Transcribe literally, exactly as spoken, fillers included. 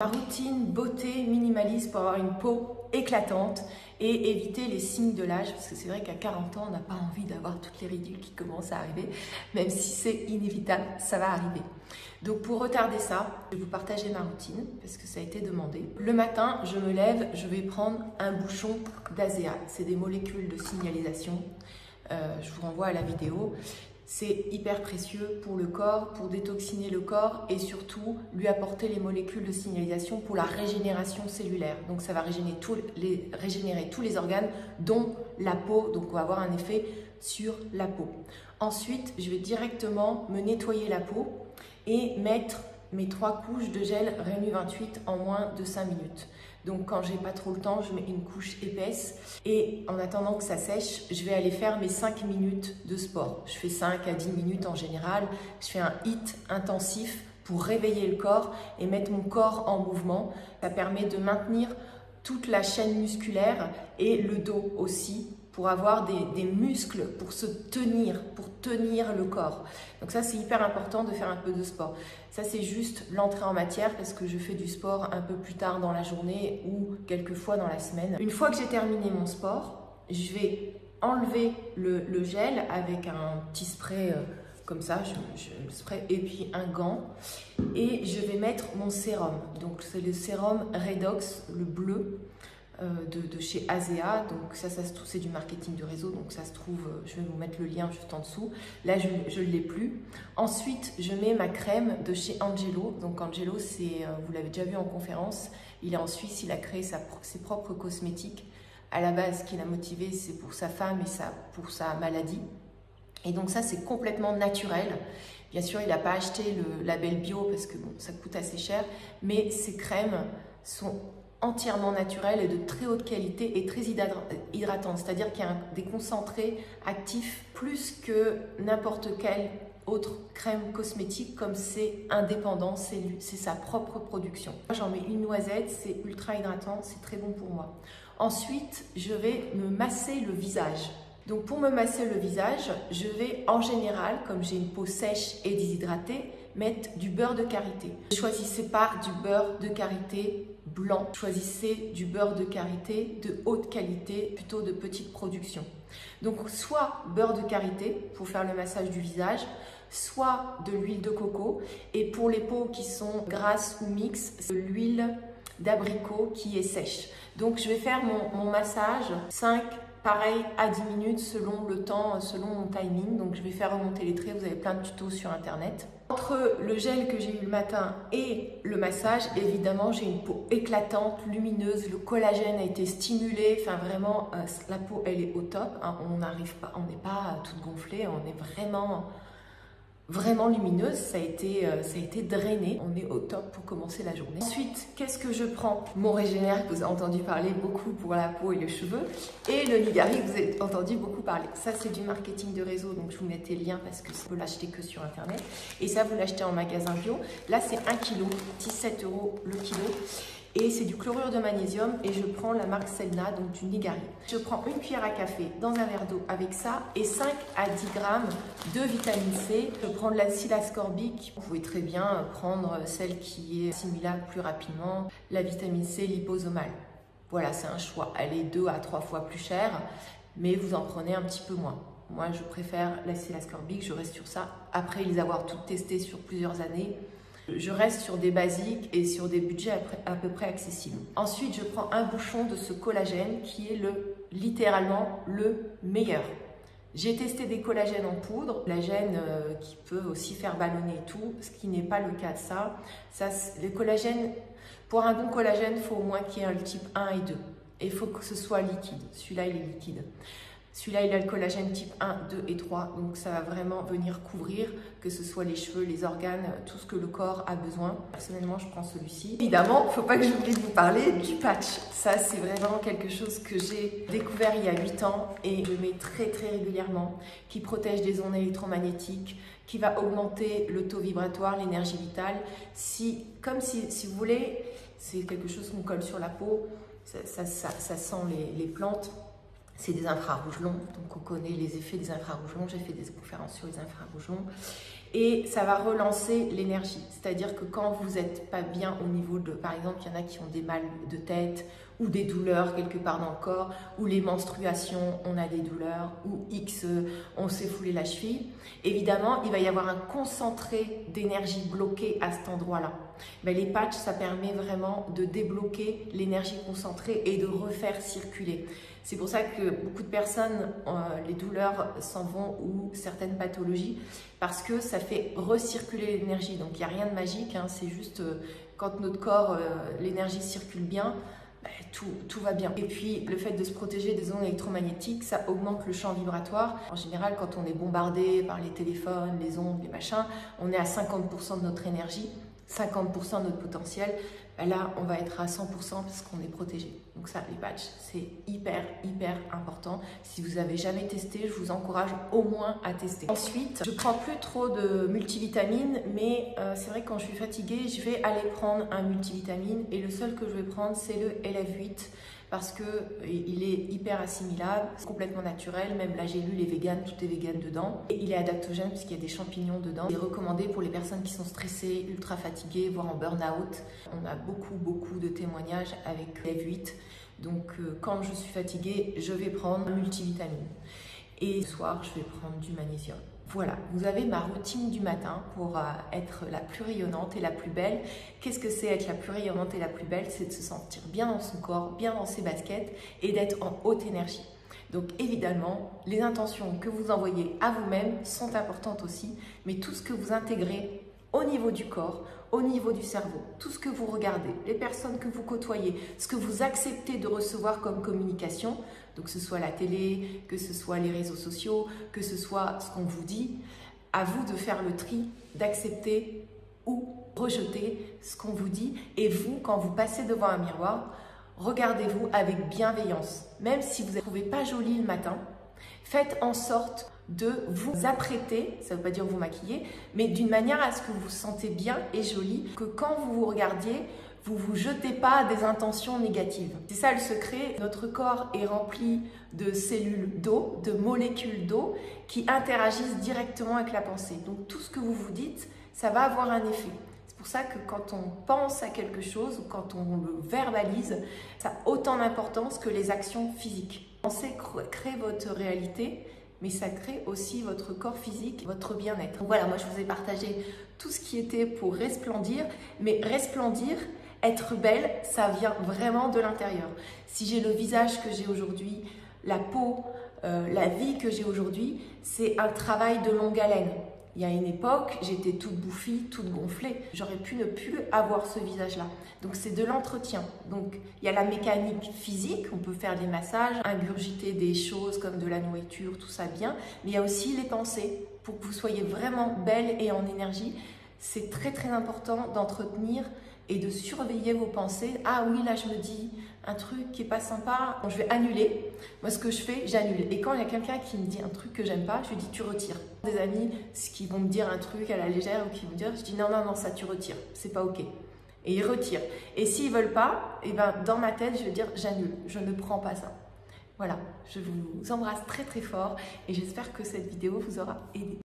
Ma routine beauté minimaliste pour avoir une peau éclatante et éviter les signes de l'âge, parce que c'est vrai qu'à quarante ans, on n'a pas envie d'avoir toutes les ridules qui commencent à arriver, même si c'est inévitable, ça va arriver. Donc pour retarder ça, je vais vous partager ma routine, parce que ça a été demandé. Le matin, je me lève, je vais prendre un bouchon d'ASEA, c'est des molécules de signalisation, euh, je vous renvoie à la vidéo. C'est hyper précieux pour le corps, pour détoxiner le corps et surtout lui apporter les molécules de signalisation pour la régénération cellulaire. Donc ça va régénérer tous les, régénérer tous les organes, dont la peau, donc on va avoir un effet sur la peau. Ensuite, je vais directement me nettoyer la peau et mettre mes trois couches de gel Renu vingt-huit en moins de cinq minutes. Donc quand j'ai pas trop le temps, je mets une couche épaisse et en attendant que ça sèche, je vais aller faire mes cinq minutes de sport. Je fais cinq à dix minutes en général, je fais un H I I T intensif pour réveiller le corps et mettre mon corps en mouvement. Ça permet de maintenir toute la chaîne musculaire et le dos aussi pour avoir des, des muscles, pour se tenir, pour tenir le corps. Donc ça c'est hyper important de faire un peu de sport. Ça c'est juste l'entrée en matière parce que je fais du sport un peu plus tard dans la journée ou quelques fois dans la semaine. Une fois que j'ai terminé mon sport, je vais enlever le, le gel avec un petit spray euh, comme ça, je, je le spray et puis un gant et je vais mettre mon sérum. Donc c'est le sérum Redox, le bleu. De, de chez ASEA, donc ça, ça c'est du marketing de réseau, donc ça se trouve, je vais vous mettre le lien juste en dessous, là je ne l'ai plus. Ensuite je mets ma crème de chez Angelo, donc Angelo c'est, vous l'avez déjà vu en conférence, il est en Suisse, il a créé sa, ses propres cosmétiques, à la base ce qui l'a motivé c'est pour sa femme et sa, pour sa maladie, et donc ça c'est complètement naturel. Bien sûr il n'a pas acheté le label bio parce que bon, ça coûte assez cher, mais ces crèmes sont entièrement naturel et de très haute qualité et très hydratante, c'est-à-dire qu'il y a des concentrés actifs plus que n'importe quelle autre crème cosmétique, comme c'est indépendant, c'est sa propre production. J'en mets une noisette, c'est ultra hydratant, c'est très bon pour moi. Ensuite, je vais me masser le visage. Donc pour me masser le visage, je vais en général, comme j'ai une peau sèche et déshydratée, mettre du beurre de karité. Ne choisissez pas du beurre de karité blanc, choisissez du beurre de karité de haute qualité, plutôt de petite production. Donc soit beurre de karité pour faire le massage du visage, soit de l'huile de coco, et pour les peaux qui sont grasses ou mixtes, c'est l'huile d'abricot qui est sèche. Donc je vais faire mon, mon massage cinq pareil à dix minutes selon le temps, selon mon timing, donc je vais faire remonter les traits, vous avez plein de tutos sur internet. Entre le gel que j'ai eu le matin et le massage, évidemment, j'ai une peau éclatante, lumineuse, le collagène a été stimulé, enfin vraiment, euh, la peau, elle est au top, hein, on n'arrive pas, on n'est pas toute gonflée, on est vraiment, vraiment lumineuse, ça a été, euh, ça a été drainé, on est au top pour commencer la journée. Ensuite, qu'est-ce que je prends? Mon régénère, que vous avez entendu parler beaucoup pour la peau et les cheveux, et le Nigari, que vous avez entendu beaucoup parler. Ça, c'est du marketing de réseau, donc je vous mettais le lien parce que ça, vous l'achetez que sur internet. Et ça, vous l'achetez en magasin bio. Là, c'est un kilo, dix-sept euros le kilo. Et c'est du chlorure de magnésium et je prends la marque Selna, donc du Nigari. Je prends une cuillère à café dans un verre d'eau avec ça et cinq à dix grammes de vitamine C. Je prends de la sylascorbique. Vous pouvez très bien prendre celle qui est assimilable plus rapidement, la vitamine C liposomale. Voilà, c'est un choix. Elle est deux à trois fois plus chère, mais vous en prenez un petit peu moins. Moi, je préfère la sylascorbique, je reste sur ça. Après les avoir toutes testées sur plusieurs années, je reste sur des basiques et sur des budgets à peu près accessibles. Ensuite, je prends un bouchon de ce collagène qui est le, littéralement le meilleur. J'ai testé des collagènes en poudre, collagène euh, qui peut aussi faire ballonner et tout, ce qui n'est pas le cas de ça. ça les collagènes, pour un bon collagène, il faut au moins qu'il y ait un type un et deux. Et il faut que ce soit liquide. Celui-là, il est liquide. Celui-là, il a le collagène type un, deux et trois, donc ça va vraiment venir couvrir, que ce soit les cheveux, les organes, tout ce que le corps a besoin. Personnellement, je prends celui-ci. Évidemment, il ne faut pas que j'oublie de vous parler du patch. Ça, c'est vraiment quelque chose que j'ai découvert il y a huit ans et je mets très très régulièrement, qui protège des ondes électromagnétiques, qui va augmenter le taux vibratoire, l'énergie vitale. Si, comme si, si vous voulez, c'est quelque chose qu'on colle sur la peau, ça, ça, ça, ça sent les, les plantes. C'est des infrarouges longs, donc on connaît les effets des infrarouges longs. J'ai fait des conférences sur les infrarouges longs. et ça va relancer l'énergie. C'est-à-dire que quand vous n'êtes pas bien au niveau de, par exemple, il y en a qui ont des mal de tête ou des douleurs quelque part dans le corps, ou les menstruations, on a des douleurs, ou X, on s'est foulé la cheville, évidemment, il va y avoir un concentré d'énergie bloquée à cet endroit-là. Ben, les patchs, ça permet vraiment de débloquer l'énergie concentrée et de refaire circuler. C'est pour ça que beaucoup de personnes, euh, les douleurs s'en vont ou certaines pathologies, parce que ça fait recirculer l'énergie. Donc, il n'y a rien de magique, hein, c'est juste euh, quand notre corps, euh, l'énergie circule bien, ben, tout, tout va bien. Et puis, le fait de se protéger des ondes électromagnétiques, ça augmente le champ vibratoire. En général, quand on est bombardé par les téléphones, les ondes, les machins, on est à cinquante pour cent de notre énergie. cinquante pour cent de notre potentiel, ben là on va être à cent pour cent parce qu'on est protégé. Donc ça, les patchs, c'est hyper hyper important. Si vous n'avez jamais testé, je vous encourage au moins à tester. Ensuite, je ne prends plus trop de multivitamines, mais euh, c'est vrai que quand je suis fatiguée, je vais aller prendre un multivitamine et le seul que je vais prendre, c'est le L F huit parce qu'il est hyper assimilable, c'est complètement naturel, même la gélule est végane, tout est végane dedans. Et il est adaptogène puisqu'il y a des champignons dedans. Il est recommandé pour les personnes qui sont stressées, ultra fatiguées, voire en burn-out. On a beaucoup, beaucoup de témoignages avec L F huit. Donc euh, quand je suis fatiguée, je vais prendre un multivitamine. Et ce soir, je vais prendre du magnésium. Voilà, vous avez ma routine du matin pour euh, être la plus rayonnante et la plus belle. Qu'est-ce que c'est être la plus rayonnante et la plus belle? C'est de se sentir bien dans son corps, bien dans ses baskets et d'être en haute énergie. Donc évidemment, les intentions que vous envoyez à vous-même sont importantes aussi, mais tout ce que vous intégrez au niveau du corps, au niveau du cerveau, tout ce que vous regardez, les personnes que vous côtoyez, ce que vous acceptez de recevoir comme communication, donc que ce soit la télé, que ce soit les réseaux sociaux, que ce soit ce qu'on vous dit, à vous de faire le tri, d'accepter ou rejeter ce qu'on vous dit. Et vous, quand vous passez devant un miroir, regardez-vous avec bienveillance. Même si vous ne trouvez pas joli le matin, faites en sorte de vous apprêter, ça ne veut pas dire vous maquiller, mais d'une manière à ce que vous vous sentez bien et jolie, que quand vous vous regardiez, vous ne vous jetez pas des intentions négatives. C'est ça le secret, notre corps est rempli de cellules d'eau, de molécules d'eau qui interagissent directement avec la pensée. Donc tout ce que vous vous dites, ça va avoir un effet. C'est pour ça que quand on pense à quelque chose, ou quand on le verbalise, ça a autant d'importance que les actions physiques. Pensez, créez votre réalité, mais ça crée aussi votre corps physique, votre bien-être. Voilà, moi je vous ai partagé tout ce qui était pour resplendir, mais resplendir, être belle, ça vient vraiment de l'intérieur. Si j'ai le visage que j'ai aujourd'hui, la peau, euh, la vie que j'ai aujourd'hui, c'est un travail de longue haleine. Il y a une époque, j'étais toute bouffie, toute gonflée. J'aurais pu ne plus avoir ce visage-là. Donc, c'est de l'entretien. Donc, il y a la mécanique physique. On peut faire des massages, ingurgiter des choses comme de la nourriture, tout ça bien. Mais il y a aussi les pensées. Pour que vous soyez vraiment belle et en énergie, c'est très, très important d'entretenir et de surveiller vos pensées. Ah oui, là, je me dis un truc qui n'est pas sympa. Bon, je vais annuler. Moi, ce que je fais, j'annule. Et quand il y a quelqu'un qui me dit un truc que j'aime pas, je lui dis, tu retires. Des amis qui vont me dire un truc à la légère ou qui vont me dire, je dis, non, non, non, ça, tu retires. C'est pas OK. Et ils retirent. Et s'ils veulent pas, eh ben, dans ma tête, je vais dire, j'annule. Je ne prends pas ça. Voilà. Je vous embrasse très, très fort et j'espère que cette vidéo vous aura aidé.